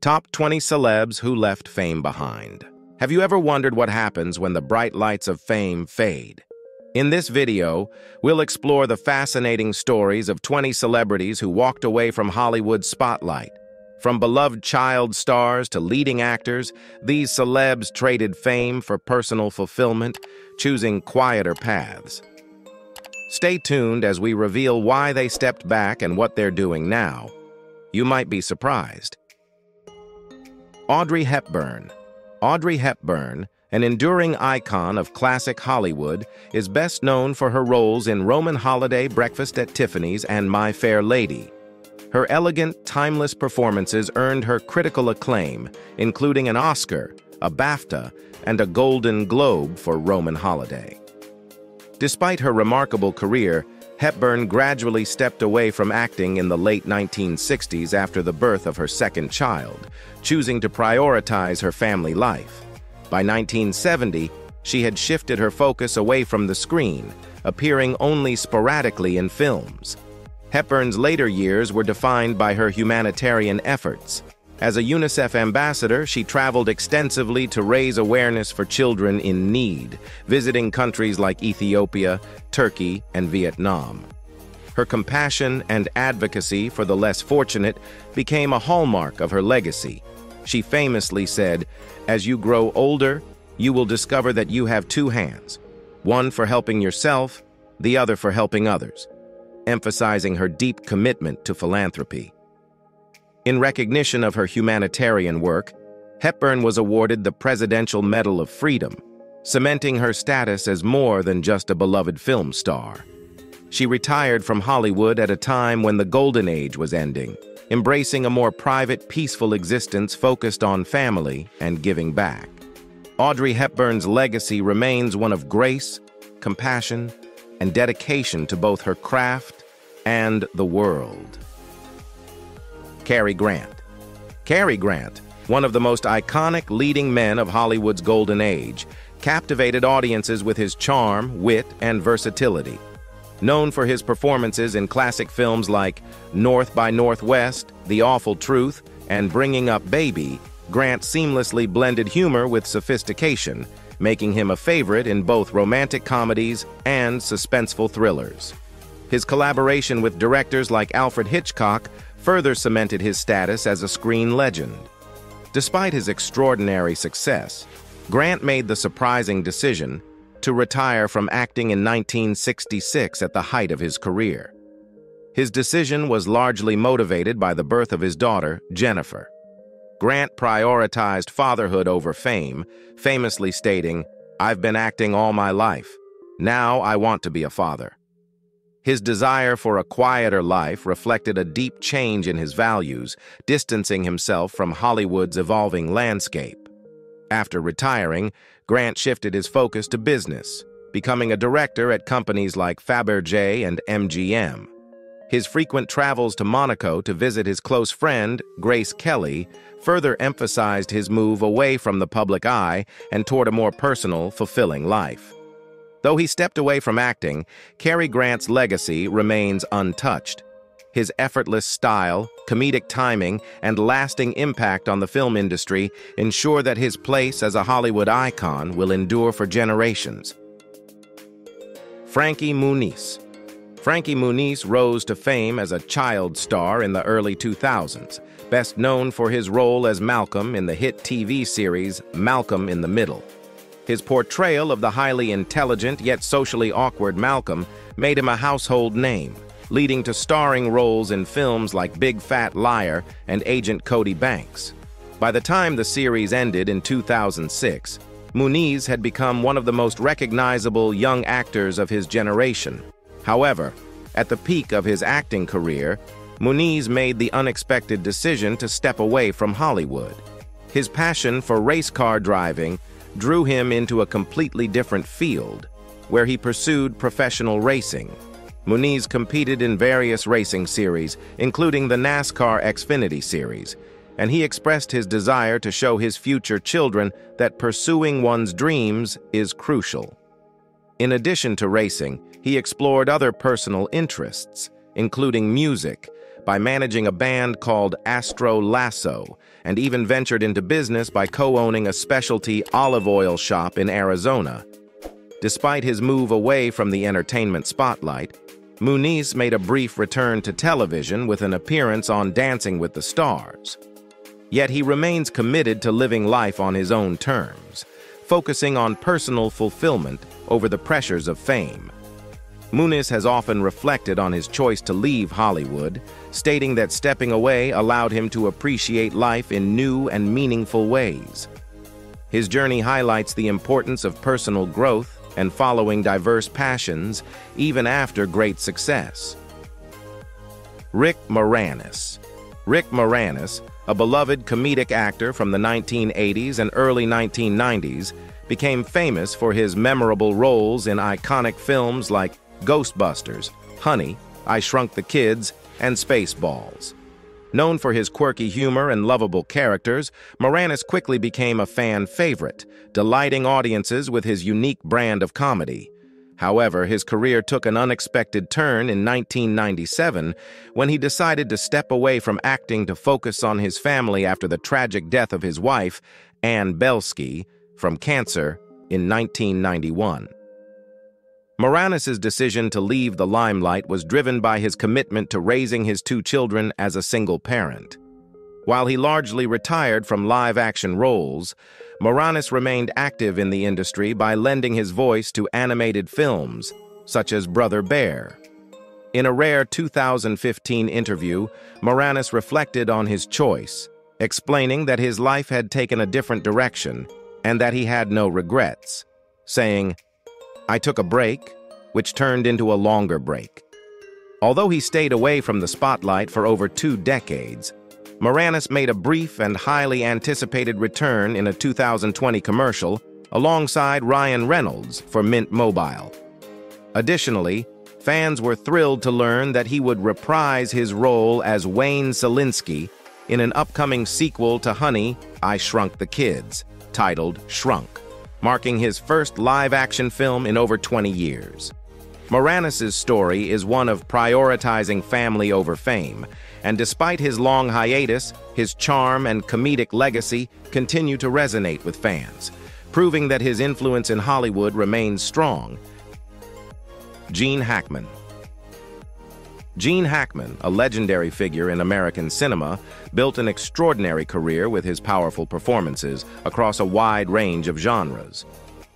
Top 20 Celebs Who Left Fame Behind. Have you ever wondered what happens when the bright lights of fame fade? In this video, we'll explore the fascinating stories of 20 celebrities who walked away from Hollywood's spotlight. From beloved child stars to leading actors, these celebs traded fame for personal fulfillment, choosing quieter paths. Stay tuned as we reveal why they stepped back and what they're doing now. You might be surprised. Audrey Hepburn. Audrey Hepburn, an enduring icon of classic Hollywood, is best known for her roles in Roman Holiday, Breakfast at Tiffany's, and My Fair Lady. Her elegant, timeless performances earned her critical acclaim, including an Oscar, a BAFTA, and a Golden Globe for Roman Holiday. Despite her remarkable career, Hepburn gradually stepped away from acting in the late 1960s after the birth of her second child, choosing to prioritize her family life. By 1970, she had shifted her focus away from the screen, appearing only sporadically in films. Hepburn's later years were defined by her humanitarian efforts. As a UNICEF ambassador, she traveled extensively to raise awareness for children in need, visiting countries like Ethiopia, Turkey, and Vietnam. Her compassion and advocacy for the less fortunate became a hallmark of her legacy. She famously said, "As you grow older, you will discover that you have two hands, one for helping yourself, the other for helping others," emphasizing her deep commitment to philanthropy. In recognition of her humanitarian work, Hepburn was awarded the Presidential Medal of Freedom, cementing her status as more than just a beloved film star. She retired from Hollywood at a time when the golden age was ending, embracing a more private, peaceful existence focused on family and giving back. Audrey Hepburn's legacy remains one of grace, compassion, and dedication to both her craft and the world. Cary Grant. Cary Grant, one of the most iconic leading men of Hollywood's golden age, captivated audiences with his charm, wit, and versatility. Known for his performances in classic films like North by Northwest, The Awful Truth, and Bringing Up Baby, Grant seamlessly blended humor with sophistication, making him a favorite in both romantic comedies and suspenseful thrillers. His collaboration with directors like Alfred Hitchcock further cemented his status as a screen legend. Despite his extraordinary success, Grant made the surprising decision to retire from acting in 1966 at the height of his career. His decision was largely motivated by the birth of his daughter, Jennifer. Grant prioritized fatherhood over fame, famously stating, "I've been acting all my life. Now I want to be a father." His desire for a quieter life reflected a deep change in his values, distancing himself from Hollywood's evolving landscape. After retiring, Grant shifted his focus to business, becoming a director at companies like Fabergé and MGM. His frequent travels to Monaco to visit his close friend, Grace Kelly, further emphasized his move away from the public eye and toward a more personal, fulfilling life. Though he stepped away from acting, Cary Grant's legacy remains untouched. His effortless style, comedic timing, and lasting impact on the film industry ensure that his place as a Hollywood icon will endure for generations. Frankie Muniz. Frankie Muniz rose to fame as a child star in the early 2000s, best known for his role as Malcolm in the hit TV series Malcolm in the Middle. His portrayal of the highly intelligent yet socially awkward Malcolm made him a household name, leading to starring roles in films like Big Fat Liar and Agent Cody Banks. By the time the series ended in 2006, Muniz had become one of the most recognizable young actors of his generation. However, at the peak of his acting career, Muniz made the unexpected decision to step away from Hollywood. His passion for race car driving drew him into a completely different field, where he pursued professional racing. Muniz competed in various racing series, including the NASCAR Xfinity Series, and he expressed his desire to show his future children that pursuing one's dreams is crucial. In addition to racing, he explored other personal interests, including music, by managing a band called Astro Lasso, and even ventured into business by co-owning a specialty olive oil shop in Arizona. Despite his move away from the entertainment spotlight, Muniz made a brief return to television with an appearance on Dancing with the Stars. Yet he remains committed to living life on his own terms, focusing on personal fulfillment over the pressures of fame. Muniz has often reflected on his choice to leave Hollywood, stating that stepping away allowed him to appreciate life in new and meaningful ways. His journey highlights the importance of personal growth and following diverse passions, even after great success. Rick Moranis. Rick Moranis, a beloved comedic actor from the 1980s and early 1990s, became famous for his memorable roles in iconic films like Ghostbusters, Honey, I Shrunk the Kids, and Spaceballs. Known for his quirky humor and lovable characters, Moranis quickly became a fan favorite, delighting audiences with his unique brand of comedy. However, his career took an unexpected turn in 1997 when he decided to step away from acting to focus on his family after the tragic death of his wife, Ann Belsky, from cancer in 1991. Moranis's decision to leave the limelight was driven by his commitment to raising his two children as a single parent. While he largely retired from live-action roles, Moranis remained active in the industry by lending his voice to animated films, such as Brother Bear. In a rare 2015 interview, Moranis reflected on his choice, explaining that his life had taken a different direction and that he had no regrets, saying, "I took a break, which turned into a longer break." Although he stayed away from the spotlight for over 2 decades, Moranis made a brief and highly anticipated return in a 2020 commercial alongside Ryan Reynolds for Mint Mobile. Additionally, fans were thrilled to learn that he would reprise his role as Wayne Selinsky in an upcoming sequel to Honey, I Shrunk the Kids, titled Shrunk, marking his first live-action film in over 20 years. Moranis's story is one of prioritizing family over fame, and despite his long hiatus, his charm and comedic legacy continue to resonate with fans, proving that his influence in Hollywood remains strong. Gene Hackman. Gene Hackman, a legendary figure in American cinema, built an extraordinary career with his powerful performances across a wide range of genres.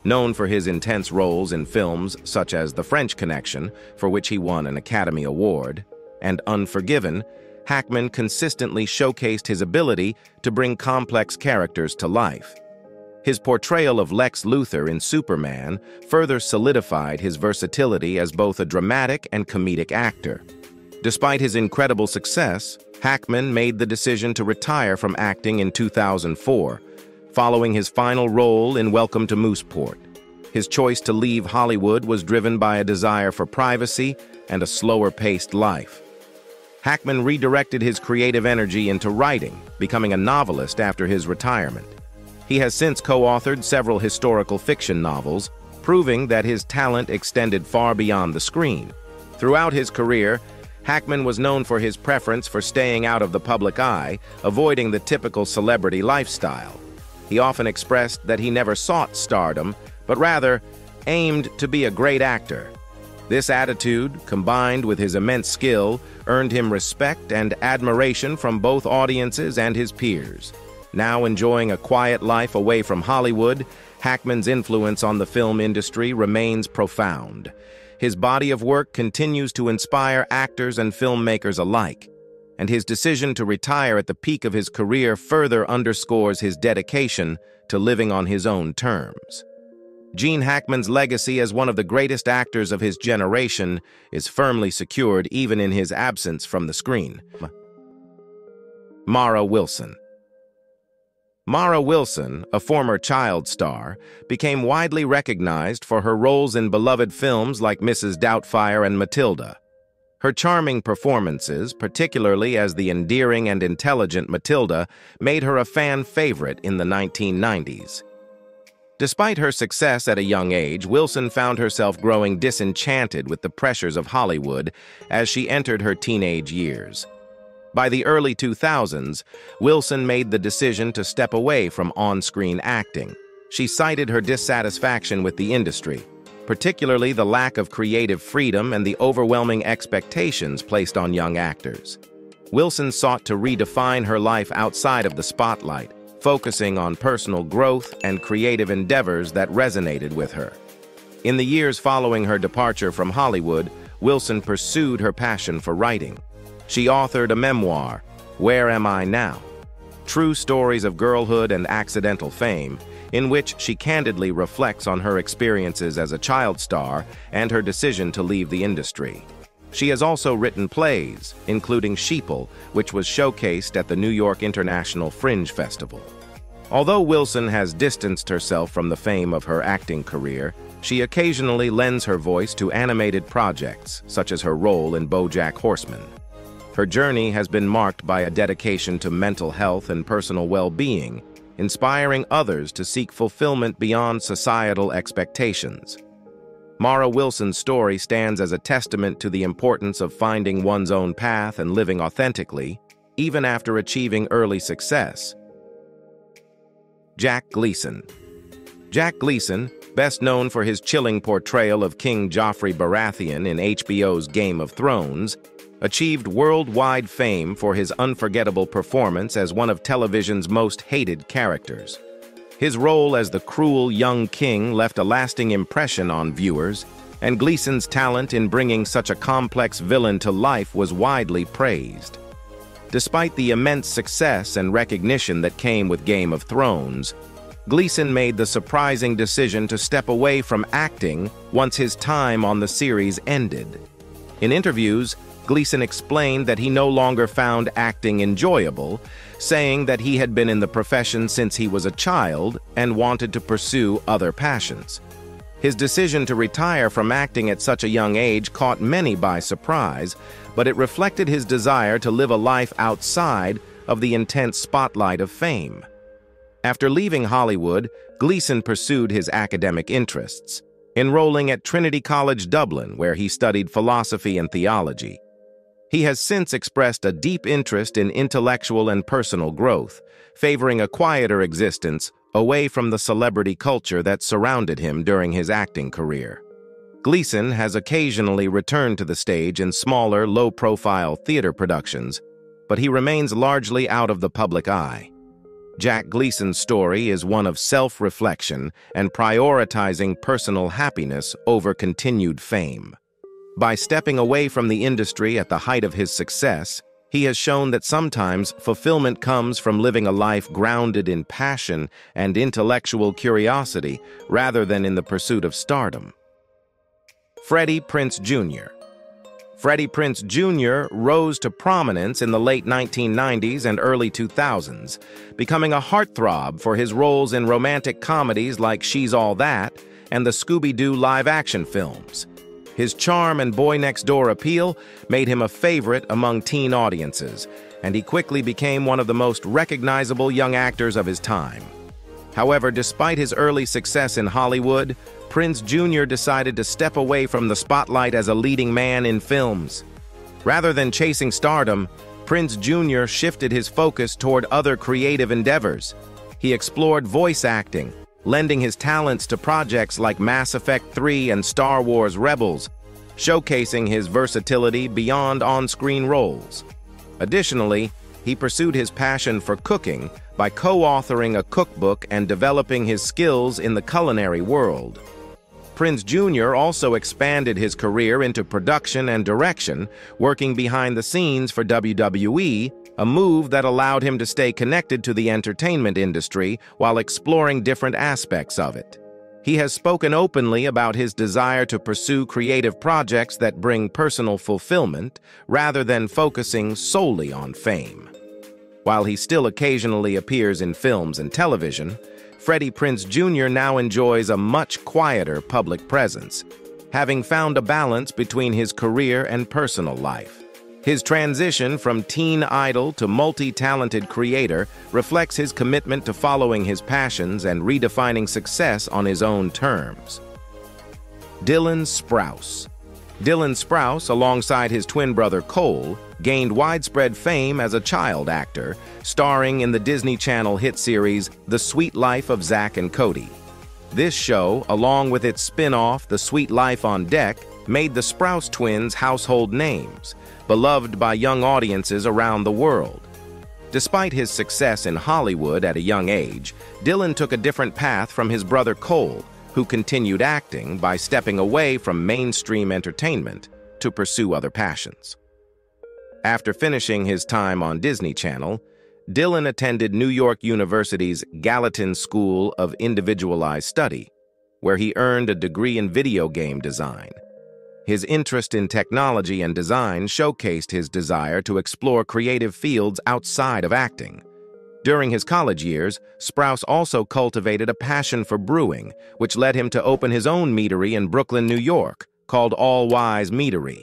Known for his intense roles in films such as The French Connection, for which he won an Academy Award, and Unforgiven, Hackman consistently showcased his ability to bring complex characters to life. His portrayal of Lex Luthor in Superman further solidified his versatility as both a dramatic and comedic actor. Despite his incredible success, Hackman made the decision to retire from acting in 2004, following his final role in Welcome to Mooseport. His choice to leave Hollywood was driven by a desire for privacy and a slower-paced life. Hackman redirected his creative energy into writing, becoming a novelist after his retirement. He has since co-authored several historical fiction novels, proving that his talent extended far beyond the screen. Throughout his career, Hackman was known for his preference for staying out of the public eye, avoiding the typical celebrity lifestyle. He often expressed that he never sought stardom, but rather aimed to be a great actor. This attitude, combined with his immense skill, earned him respect and admiration from both audiences and his peers. Now enjoying a quiet life away from Hollywood, Hackman's influence on the film industry remains profound. His body of work continues to inspire actors and filmmakers alike, and his decision to retire at the peak of his career further underscores his dedication to living on his own terms. Gene Hackman's legacy as one of the greatest actors of his generation is firmly secured even in his absence from the screen. Mara Wilson. Mara Wilson, a former child star, became widely recognized for her roles in beloved films like Mrs. Doubtfire and Matilda. Her charming performances, particularly as the endearing and intelligent Matilda, made her a fan favorite in the 1990s. Despite her success at a young age, Wilson found herself growing disenchanted with the pressures of Hollywood as she entered her teenage years. By the early 2000s, Wilson made the decision to step away from on-screen acting. She cited her dissatisfaction with the industry, particularly the lack of creative freedom and the overwhelming expectations placed on young actors. Wilson sought to redefine her life outside of the spotlight, focusing on personal growth and creative endeavors that resonated with her. In the years following her departure from Hollywood, Wilson pursued her passion for writing. She authored a memoir, Where Am I Now? True Stories of Girlhood and Accidental Fame, in which she candidly reflects on her experiences as a child star and her decision to leave the industry. She has also written plays, including Sheeple, which was showcased at the New York International Fringe Festival. Although Wilson has distanced herself from the fame of her acting career, she occasionally lends her voice to animated projects, such as her role in BoJack Horseman. Her journey has been marked by a dedication to mental health and personal well-being, inspiring others to seek fulfillment beyond societal expectations. Mara Wilson's story stands as a testament to the importance of finding one's own path and living authentically, even after achieving early success. Jack Gleeson. Jack Gleeson, best known for his chilling portrayal of King Joffrey Baratheon in HBO's Game of Thrones, achieved worldwide fame for his unforgettable performance as one of television's most hated characters. His role as the cruel young king left a lasting impression on viewers, and Gleason's talent in bringing such a complex villain to life was widely praised. Despite the immense success and recognition that came with Game of Thrones, Gleeson made the surprising decision to step away from acting once his time on the series ended. In interviews, Gleeson explained that he no longer found acting enjoyable, saying that he had been in the profession since he was a child and wanted to pursue other passions. His decision to retire from acting at such a young age caught many by surprise, but it reflected his desire to live a life outside of the intense spotlight of fame. After leaving Hollywood, Gleeson pursued his academic interests, enrolling at Trinity College Dublin, where he studied philosophy and theology. He has since expressed a deep interest in intellectual and personal growth, favoring a quieter existence away from the celebrity culture that surrounded him during his acting career. Gleeson has occasionally returned to the stage in smaller, low-profile theater productions, but he remains largely out of the public eye. Jack Gleason's story is one of self-reflection and prioritizing personal happiness over continued fame. By stepping away from the industry at the height of his success, he has shown that sometimes fulfillment comes from living a life grounded in passion and intellectual curiosity rather than in the pursuit of stardom. Freddie Prinze Jr. Freddie Prinze Jr. rose to prominence in the late 1990s and early 2000s, becoming a heartthrob for his roles in romantic comedies like She's All That and the Scooby-Doo live-action films. His charm and boy-next-door appeal made him a favorite among teen audiences, and he quickly became one of the most recognizable young actors of his time. However, despite his early success in Hollywood, Prinze Jr. decided to step away from the spotlight as a leading man in films. Rather than chasing stardom, Prinze Jr. shifted his focus toward other creative endeavors. He explored voice acting, lending his talents to projects like Mass Effect 3 and Star Wars Rebels, showcasing his versatility beyond on-screen roles. Additionally, he pursued his passion for cooking by co-authoring a cookbook and developing his skills in the culinary world. Prinze Jr. also expanded his career into production and direction, working behind the scenes for WWE, a move that allowed him to stay connected to the entertainment industry while exploring different aspects of it. He has spoken openly about his desire to pursue creative projects that bring personal fulfillment rather than focusing solely on fame. While he still occasionally appears in films and television, Freddie Prinze Jr. now enjoys a much quieter public presence, having found a balance between his career and personal life. His transition from teen idol to multi-talented creator reflects his commitment to following his passions and redefining success on his own terms. Dylan Sprouse. Dylan Sprouse, alongside his twin brother Cole, gained widespread fame as a child actor, starring in the Disney Channel hit series The Sweet Life of Zack and Cody. This show, along with its spin-off The Sweet Life on Deck, made the Sprouse twins household names, beloved by young audiences around the world. Despite his success in Hollywood at a young age, Dylan took a different path from his brother Cole, who continued acting by stepping away from mainstream entertainment to pursue other passions. After finishing his time on Disney Channel, Dylan attended New York University's Gallatin School of Individualized Study, where he earned a degree in video game design. His interest in technology and design showcased his desire to explore creative fields outside of acting. During his college years, Sprouse also cultivated a passion for brewing, which led him to open his own meadery in Brooklyn, New York, called All Wise Meadery.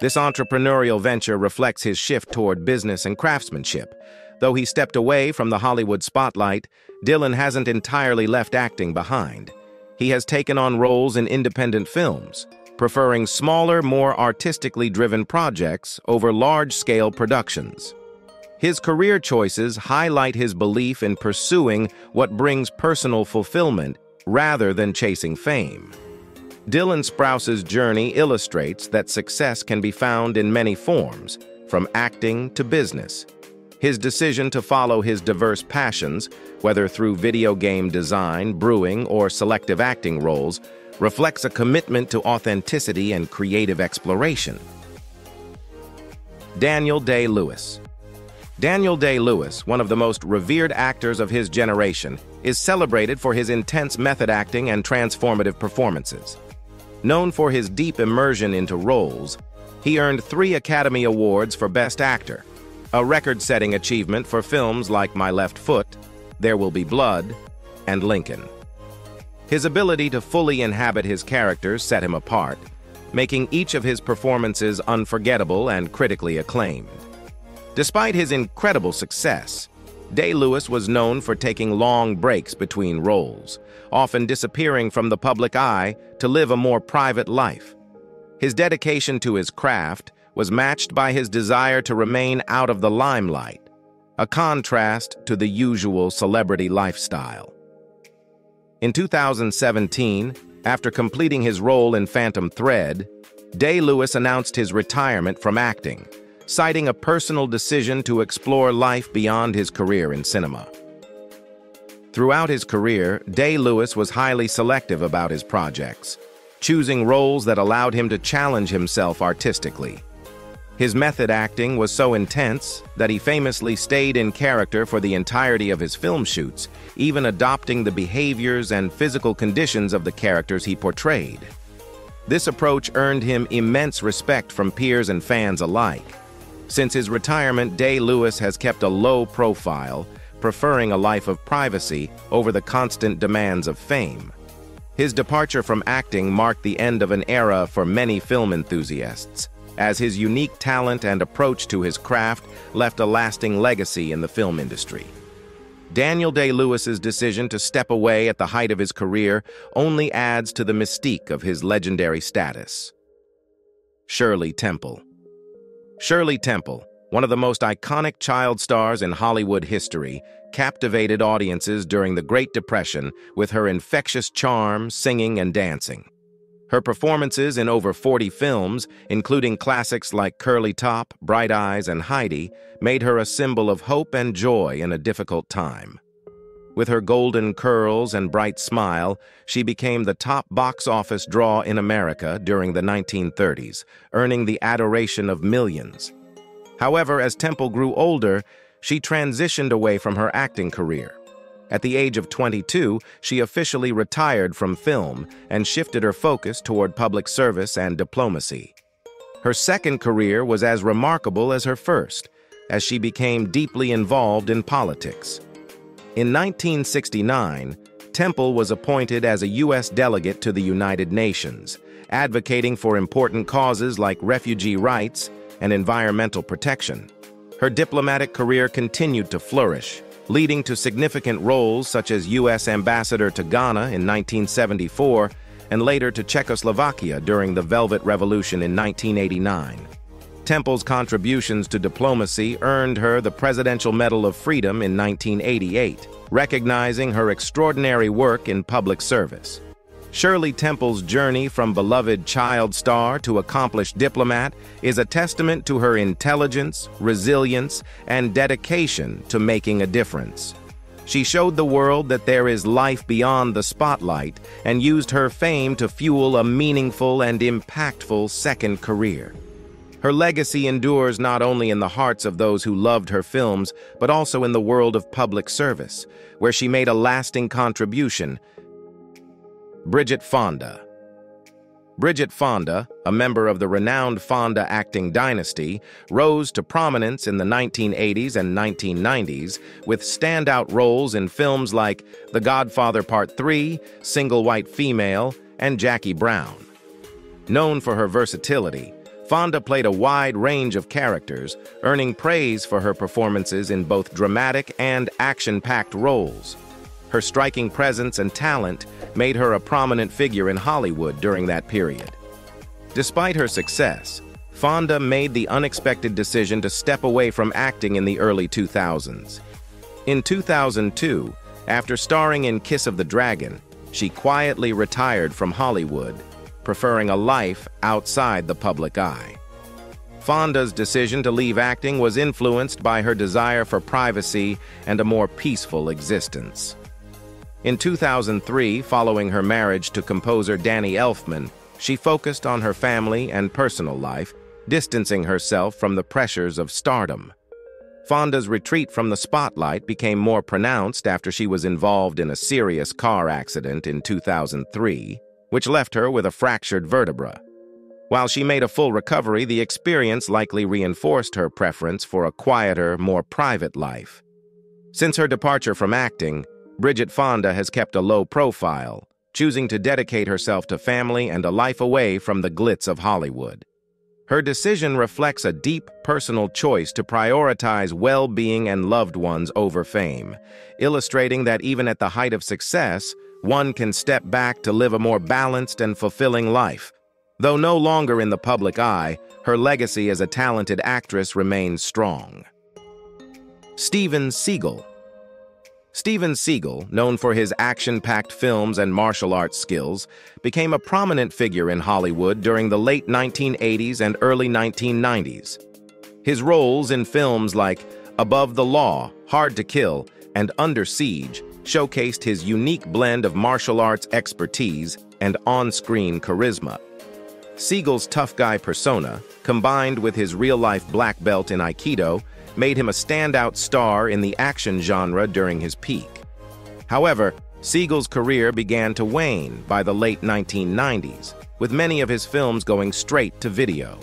This entrepreneurial venture reflects his shift toward business and craftsmanship. Though he stepped away from the Hollywood spotlight, Dylan hasn't entirely left acting behind. He has taken on roles in independent films, preferring smaller, more artistically driven projects over large-scale productions. His career choices highlight his belief in pursuing what brings personal fulfillment rather than chasing fame. Dylan Sprouse's journey illustrates that success can be found in many forms, from acting to business. His decision to follow his diverse passions, whether through video game design, brewing, or selective acting roles, reflects a commitment to authenticity and creative exploration. Daniel Day-Lewis. Daniel Day-Lewis, one of the most revered actors of his generation, is celebrated for his intense method acting and transformative performances. Known for his deep immersion into roles, he earned 3 Academy Awards for Best Actor, a record-setting achievement for films like My Left Foot, There Will Be Blood, and Lincoln. His ability to fully inhabit his characters set him apart, making each of his performances unforgettable and critically acclaimed. Despite his incredible success, Day-Lewis was known for taking long breaks between roles, often disappearing from the public eye to live a more private life. His dedication to his craft was matched by his desire to remain out of the limelight, a contrast to the usual celebrity lifestyle. In 2017, after completing his role in Phantom Thread, Day-Lewis announced his retirement from acting, citing a personal decision to explore life beyond his career in cinema. Throughout his career, Day-Lewis was highly selective about his projects, choosing roles that allowed him to challenge himself artistically. His method acting was so intense that he famously stayed in character for the entirety of his film shoots, even adopting the behaviors and physical conditions of the characters he portrayed. This approach earned him immense respect from peers and fans alike. Since his retirement, Day-Lewis has kept a low profile, preferring a life of privacy over the constant demands of fame. His departure from acting marked the end of an era for many film enthusiasts, as his unique talent and approach to his craft left a lasting legacy in the film industry. Daniel Day-Lewis's decision to step away at the height of his career only adds to the mystique of his legendary status. Shirley Temple. Shirley Temple, one of the most iconic child stars in Hollywood history, captivated audiences during the Great Depression with her infectious charm, singing, and dancing. Her performances in over 40 films, including classics like Curly Top, Bright Eyes, and Heidi, made her a symbol of hope and joy in a difficult time. With her golden curls and bright smile, she became the top box office draw in America during the 1930s, earning the adoration of millions. However, as Temple grew older, she transitioned away from her acting career. At the age of 22, she officially retired from film and shifted her focus toward public service and diplomacy. Her second career was as remarkable as her first, as she became deeply involved in politics. In 1969, Temple was appointed as a U.S. delegate to the United Nations, advocating for important causes like refugee rights and environmental protection. Her diplomatic career continued to flourish, leading to significant roles such as U.S. Ambassador to Ghana in 1974 and later to Czechoslovakia during the Velvet Revolution in 1989. Temple's contributions to diplomacy earned her the Presidential Medal of Freedom in 1988, recognizing her extraordinary work in public service. Shirley Temple's journey from beloved child star to accomplished diplomat is a testament to her intelligence, resilience, and dedication to making a difference. She showed the world that there is life beyond the spotlight and used her fame to fuel a meaningful and impactful second career. Her legacy endures not only in the hearts of those who loved her films, but also in the world of public service, where she made a lasting contribution. Bridget Fonda. Bridget Fonda, a member of the renowned Fonda acting dynasty, rose to prominence in the 1980s and 1990s with standout roles in films like The Godfather Part III, Single White Female, and Jackie Brown. Known for her versatility, Fonda played a wide range of characters, earning praise for her performances in both dramatic and action-packed roles. Her striking presence and talent made her a prominent figure in Hollywood during that period. Despite her success, Fonda made the unexpected decision to step away from acting in the early 2000s. In 2002, after starring in Kiss of the Dragon, she quietly retired from Hollywood, preferring a life outside the public eye. Fonda's decision to leave acting was influenced by her desire for privacy and a more peaceful existence. In 2003, following her marriage to composer Danny Elfman, she focused on her family and personal life, distancing herself from the pressures of stardom. Fonda's retreat from the spotlight became more pronounced after she was involved in a serious car accident in 2003, which left her with a fractured vertebra. While she made a full recovery, the experience likely reinforced her preference for a quieter, more private life. Since her departure from acting, Bridget Fonda has kept a low profile, choosing to dedicate herself to family and a life away from the glitz of Hollywood. Her decision reflects a deep personal choice to prioritize well-being and loved ones over fame, illustrating that even at the height of success, one can step back to live a more balanced and fulfilling life. Though no longer in the public eye, her legacy as a talented actress remains strong. Steven Seagal. Steven Seagal, known for his action-packed films and martial arts skills, became a prominent figure in Hollywood during the late 1980s and early 1990s. His roles in films like Above the Law, Hard to Kill, and Under Siege showcased his unique blend of martial arts expertise and on-screen charisma. Seagal's tough guy persona, combined with his real-life black belt in Aikido, made him a standout star in the action genre during his peak. However, Seagal's career began to wane by the late 1990s, with many of his films going straight to video.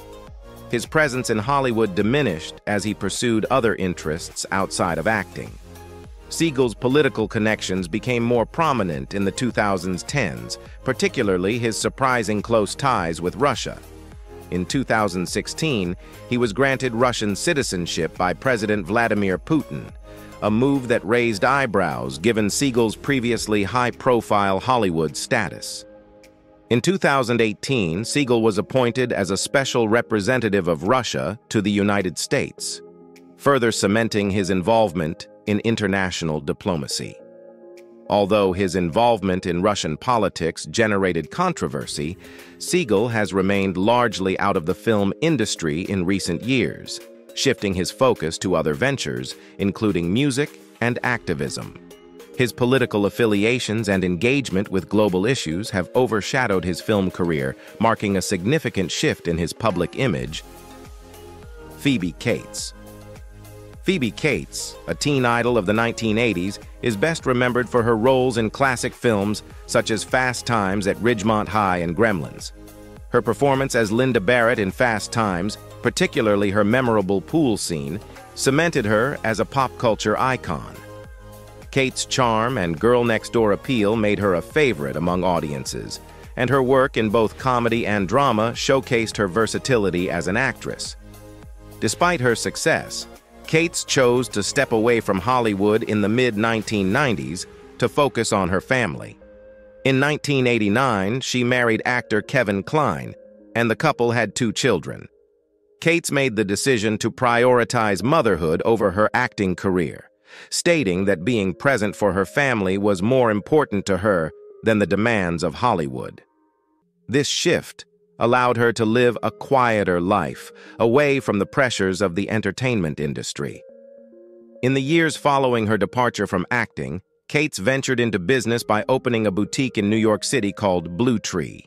His presence in Hollywood diminished as he pursued other interests outside of acting. Seagal's political connections became more prominent in the 2010s, particularly his surprising close ties with Russia. In 2016, he was granted Russian citizenship by President Vladimir Putin, a move that raised eyebrows given Seagal's previously high-profile Hollywood status. In 2018, Seagal was appointed as a special representative of Russia to the United States, further cementing his involvement in international diplomacy. Although his involvement in Russian politics generated controversy, Seagal has remained largely out of the film industry in recent years, shifting his focus to other ventures, including music and activism. His political affiliations and engagement with global issues have overshadowed his film career, marking a significant shift in his public image. Phoebe Cates. Phoebe Cates, a teen idol of the 1980s, is best remembered for her roles in classic films such as Fast Times at Ridgemont High and Gremlins. Her performance as Linda Barrett in Fast Times, particularly her memorable pool scene, cemented her as a pop culture icon. Cates' charm and girl-next-door appeal made her a favorite among audiences, and her work in both comedy and drama showcased her versatility as an actress. Despite her success, Cates chose to step away from Hollywood in the mid-1990s to focus on her family. In 1989, she married actor Kevin Kline, and the couple had two children. Cates made the decision to prioritize motherhood over her acting career, stating that being present for her family was more important to her than the demands of Hollywood. This shift allowed her to live a quieter life, away from the pressures of the entertainment industry. In the years following her departure from acting, Cates ventured into business by opening a boutique in New York City called Blue Tree.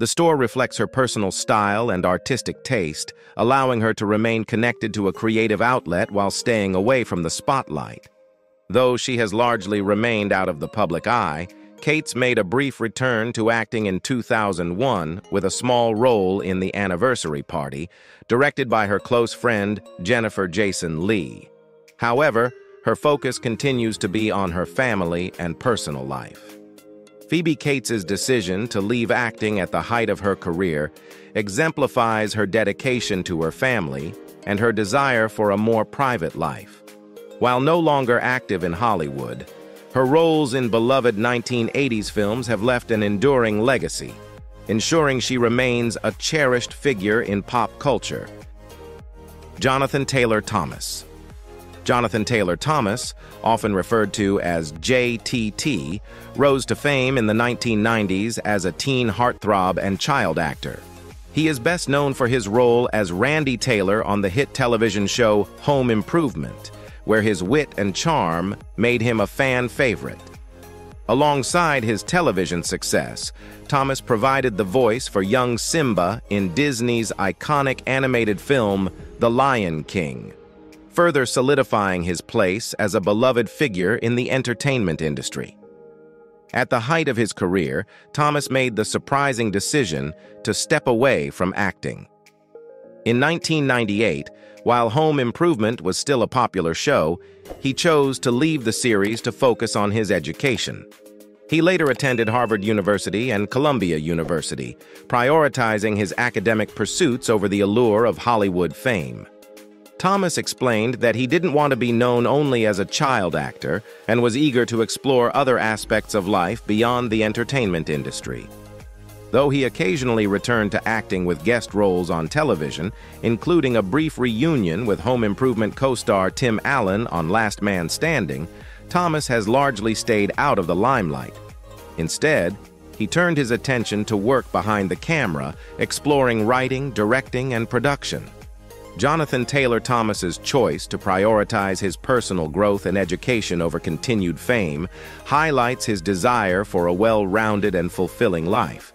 The store reflects her personal style and artistic taste, allowing her to remain connected to a creative outlet while staying away from the spotlight. Though she has largely remained out of the public eye, Cates made a brief return to acting in 2001 with a small role in The Anniversary Party, directed by her close friend Jennifer Jason Leigh. However, her focus continues to be on her family and personal life. Phoebe Cates' decision to leave acting at the height of her career exemplifies her dedication to her family and her desire for a more private life. While no longer active in Hollywood, her roles in beloved 1980s films have left an enduring legacy, ensuring she remains a cherished figure in pop culture. Jonathan Taylor Thomas. Jonathan Taylor Thomas, often referred to as JTT, rose to fame in the 1990s as a teen heartthrob and child actor. He is best known for his role as Randy Taylor on the hit television show Home Improvement, where his wit and charm made him a fan favorite. Alongside his television success, Thomas provided the voice for young Simba in Disney's iconic animated film, The Lion King, further solidifying his place as a beloved figure in the entertainment industry. At the height of his career, Thomas made the surprising decision to step away from acting. In 1998, while Home Improvement was still a popular show, he chose to leave the series to focus on his education. He later attended Harvard University and Columbia University, prioritizing his academic pursuits over the allure of Hollywood fame. Thomas explained that he didn't want to be known only as a child actor and was eager to explore other aspects of life beyond the entertainment industry. Though he occasionally returned to acting with guest roles on television, including a brief reunion with Home Improvement co-star Tim Allen on Last Man Standing, Thomas has largely stayed out of the limelight. Instead, he turned his attention to work behind the camera, exploring writing, directing, and production. Jonathan Taylor Thomas's choice to prioritize his personal growth and education over continued fame highlights his desire for a well-rounded and fulfilling life.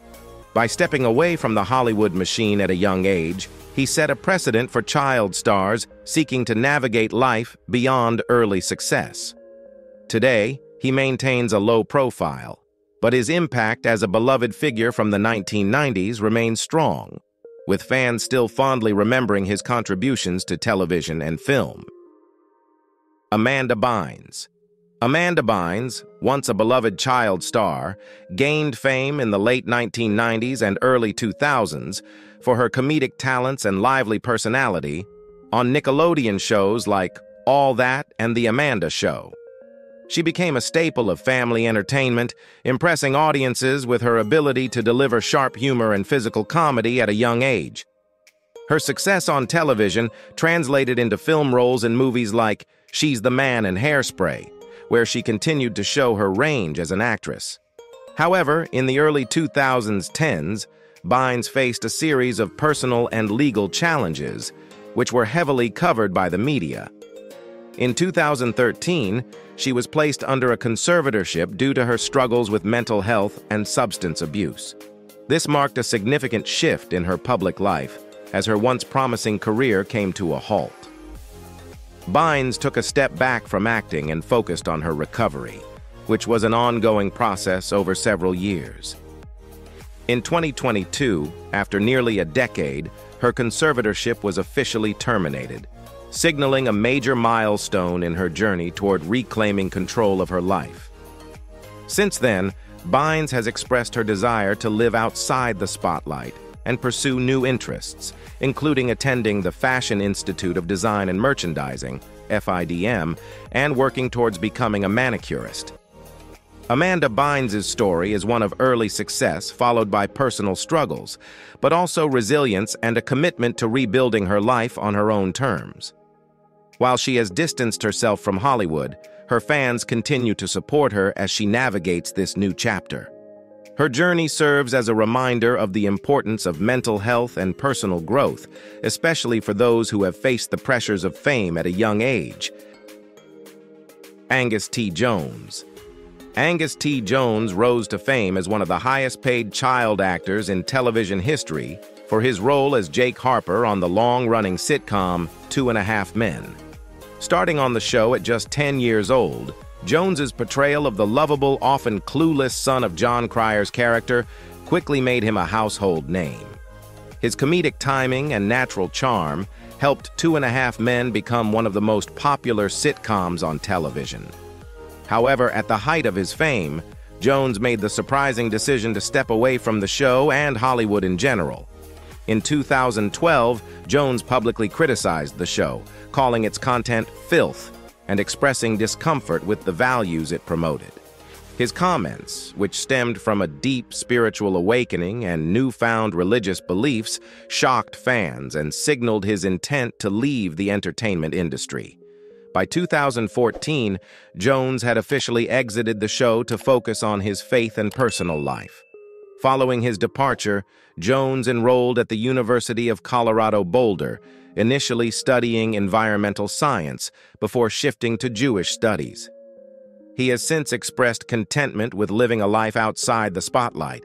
By stepping away from the Hollywood machine at a young age, he set a precedent for child stars seeking to navigate life beyond early success. Today, he maintains a low profile, but his impact as a beloved figure from the 1990s remains strong, with fans still fondly remembering his contributions to television and film. Amanda Bynes. Amanda Bynes, once a beloved child star, gained fame in the late 1990s and early 2000s for her comedic talents and lively personality on Nickelodeon shows like All That and The Amanda Show. She became a staple of family entertainment, impressing audiences with her ability to deliver sharp humor and physical comedy at a young age. Her success on television translated into film roles in movies like She's the Man and Hairspray, where she continued to show her range as an actress. However, in the early 2010s, Bynes faced a series of personal and legal challenges, which were heavily covered by the media. In 2013, she was placed under a conservatorship due to her struggles with mental health and substance abuse. This marked a significant shift in her public life, as her once promising career came to a halt. Bynes took a step back from acting and focused on her recovery, which was an ongoing process over several years. In 2022, after nearly a decade, her conservatorship was officially terminated, signaling a major milestone in her journey toward reclaiming control of her life. Since then, Bynes has expressed her desire to live outside the spotlight and pursue new interests, including attending the Fashion Institute of Design and Merchandising, FIDM, and working towards becoming a manicurist. Amanda Bynes' story is one of early success followed by personal struggles, but also resilience and a commitment to rebuilding her life on her own terms. While she has distanced herself from Hollywood, her fans continue to support her as she navigates this new chapter. Her journey serves as a reminder of the importance of mental health and personal growth, especially for those who have faced the pressures of fame at a young age. Angus T. Jones. Angus T. Jones rose to fame as one of the highest-paid child actors in television history for his role as Jake Harper on the long-running sitcom 2.5 Men. Starting on the show at just 10 years old, Jones's portrayal of the lovable, often clueless son of John Cryer's character quickly made him a household name. His comedic timing and natural charm helped 2.5 Men become one of the most popular sitcoms on television. However, at the height of his fame, Jones made the surprising decision to step away from the show and Hollywood in general. In 2012, Jones publicly criticized the show, calling its content filth and expressing discomfort with the values it promoted. His comments, which stemmed from a deep spiritual awakening and newfound religious beliefs, shocked fans and signaled his intent to leave the entertainment industry. By 2014, Jones had officially exited the show to focus on his faith and personal life. Following his departure, Jones enrolled at the University of Colorado Boulder, initially studying environmental science before shifting to Jewish studies. He has since expressed contentment with living a life outside the spotlight,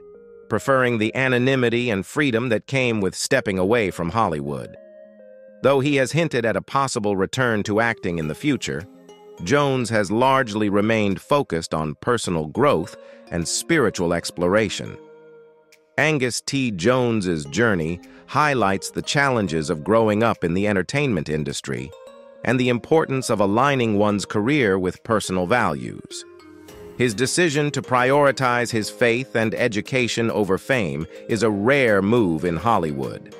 preferring the anonymity and freedom that came with stepping away from Hollywood. Though he has hinted at a possible return to acting in the future, Jones has largely remained focused on personal growth and spiritual exploration. Angus T. Jones's journey highlights the challenges of growing up in the entertainment industry and the importance of aligning one's career with personal values. His decision to prioritize his faith and education over fame is a rare move in Hollywood,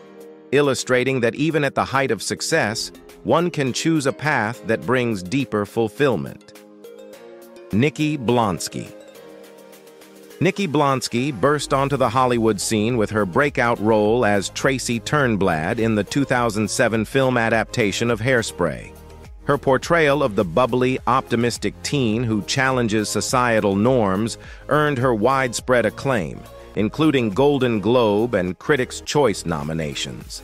illustrating that even at the height of success, one can choose a path that brings deeper fulfillment. Nikki Blonsky. Nikki Blonsky burst onto the Hollywood scene with her breakout role as Tracy Turnblad in the 2007 film adaptation of Hairspray. Her portrayal of the bubbly, optimistic teen who challenges societal norms earned her widespread acclaim, including Golden Globe and Critics' Choice nominations.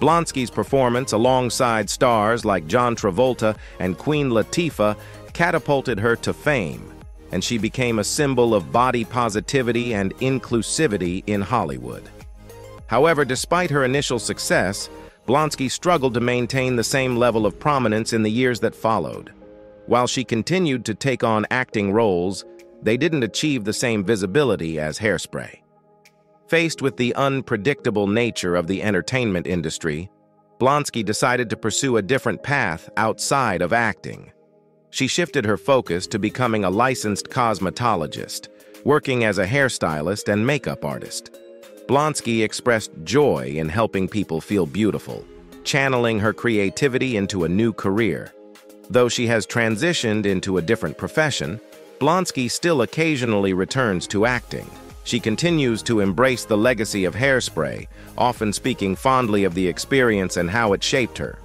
Blonsky's performance alongside stars like John Travolta and Queen Latifah catapulted her to fame, and she became a symbol of body positivity and inclusivity in Hollywood. However, despite her initial success, Blonsky struggled to maintain the same level of prominence in the years that followed. While she continued to take on acting roles, they didn't achieve the same visibility as Hairspray. Faced with the unpredictable nature of the entertainment industry, Blonsky decided to pursue a different path outside of acting. She shifted her focus to becoming a licensed cosmetologist, working as a hairstylist and makeup artist. Blonsky expressed joy in helping people feel beautiful, channeling her creativity into a new career. Though she has transitioned into a different profession, Blonsky still occasionally returns to acting. She continues to embrace the legacy of Hairspray, often speaking fondly of the experience and how it shaped her.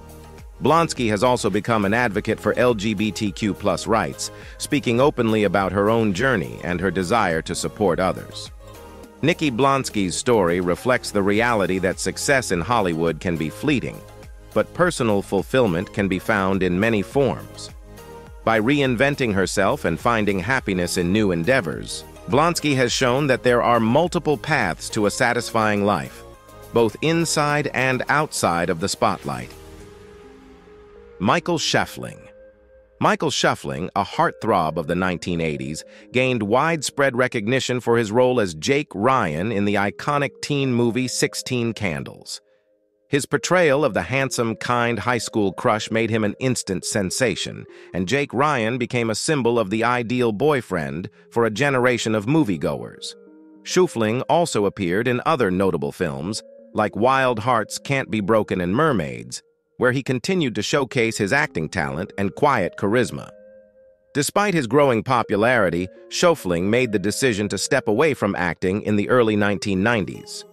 Blonsky has also become an advocate for LGBTQ+ rights, speaking openly about her own journey and her desire to support others. Nikki Blonsky's story reflects the reality that success in Hollywood can be fleeting, but personal fulfillment can be found in many forms. By reinventing herself and finding happiness in new endeavors, Blonsky has shown that there are multiple paths to a satisfying life, both inside and outside of the spotlight. Michael Schoeffling. Michael Schoeffling, a heartthrob of the 1980s, gained widespread recognition for his role as Jake Ryan in the iconic teen movie 16 Candles. His portrayal of the handsome, kind high school crush made him an instant sensation, and Jake Ryan became a symbol of the ideal boyfriend for a generation of moviegoers. Schoeffling also appeared in other notable films, like Wild Hearts Can't Be Broken and Mermaids, where he continued to showcase his acting talent and quiet charisma. Despite his growing popularity, Schoeffling made the decision to step away from acting in the early 1990s.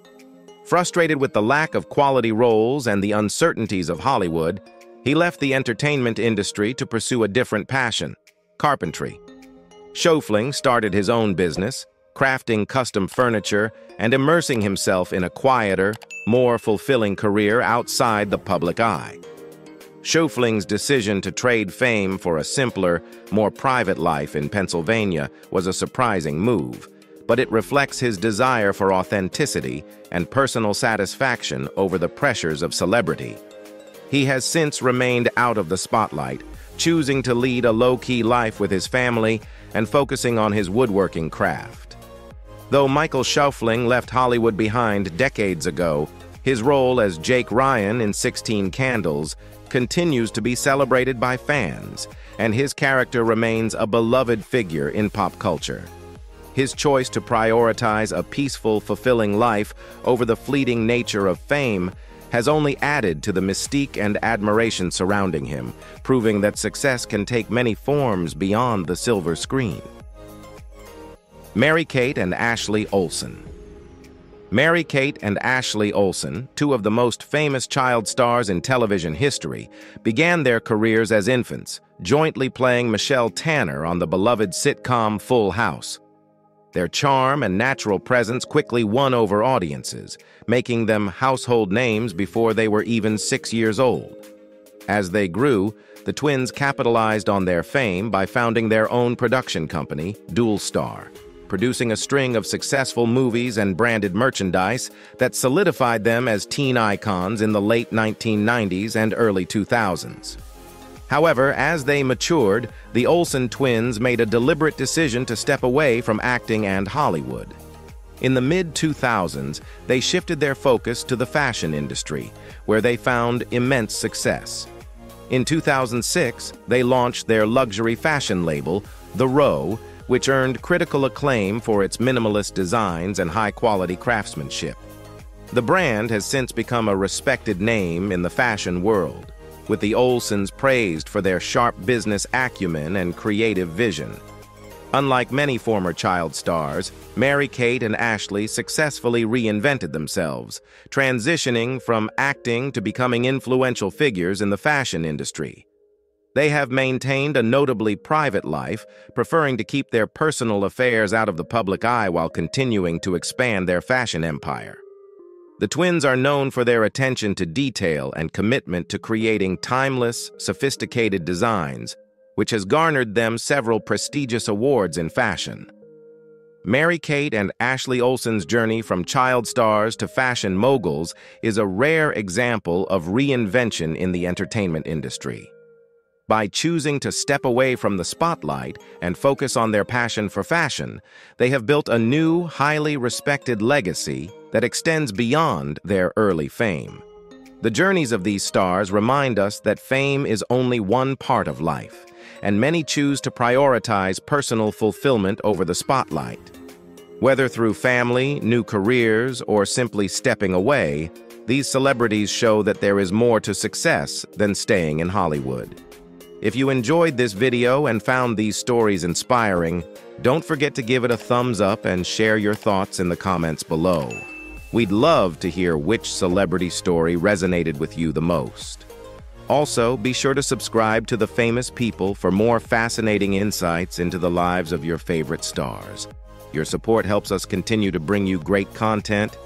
Frustrated with the lack of quality roles and the uncertainties of Hollywood, he left the entertainment industry to pursue a different passion, carpentry. Schoeffling started his own business, crafting custom furniture and immersing himself in a quieter, more fulfilling career outside the public eye. Schoeffling's decision to trade fame for a simpler, more private life in Pennsylvania was a surprising move, but it reflects his desire for authenticity and personal satisfaction over the pressures of celebrity. He has since remained out of the spotlight, choosing to lead a low-key life with his family and focusing on his woodworking craft. Though Michael Schoeffling left Hollywood behind decades ago, his role as Jake Ryan in 16 Candles continues to be celebrated by fans, and his character remains a beloved figure in pop culture. His choice to prioritize a peaceful, fulfilling life over the fleeting nature of fame has only added to the mystique and admiration surrounding him, proving that success can take many forms beyond the silver screen. Mary-Kate and Ashley Olsen. Mary-Kate and Ashley Olsen, two of the most famous child stars in television history, began their careers as infants, jointly playing Michelle Tanner on the beloved sitcom Full House. Their charm and natural presence quickly won over audiences, making them household names before they were even 6 years old. As they grew, the twins capitalized on their fame by founding their own production company, Dual Star, producing a string of successful movies and branded merchandise that solidified them as teen icons in the late 1990s and early 2000s. However, as they matured, the Olsen twins made a deliberate decision to step away from acting and Hollywood. In the mid-2000s, they shifted their focus to the fashion industry, where they found immense success. In 2006, they launched their luxury fashion label, The Row, which earned critical acclaim for its minimalist designs and high-quality craftsmanship. The brand has since become a respected name in the fashion world, with the Olsens praised for their sharp business acumen and creative vision. Unlike many former child stars, Mary-Kate and Ashley successfully reinvented themselves, transitioning from acting to becoming influential figures in the fashion industry. They have maintained a notably private life, preferring to keep their personal affairs out of the public eye while continuing to expand their fashion empire. The twins are known for their attention to detail and commitment to creating timeless, sophisticated designs, which has garnered them several prestigious awards in fashion. Mary-Kate and Ashley Olsen's journey from child stars to fashion moguls is a rare example of reinvention in the entertainment industry. By choosing to step away from the spotlight and focus on their passion for fashion, they have built a new, highly respected legacy that extends beyond their early fame. The journeys of these stars remind us that fame is only one part of life, and many choose to prioritize personal fulfillment over the spotlight. Whether through family, new careers, or simply stepping away, these celebrities show that there is more to success than staying in Hollywood. If you enjoyed this video and found these stories inspiring, don't forget to give it a thumbs up and share your thoughts in the comments below. We'd love to hear which celebrity story resonated with you the most. Also, be sure to subscribe to The Famous People for more fascinating insights into the lives of your favorite stars. Your support helps us continue to bring you great content,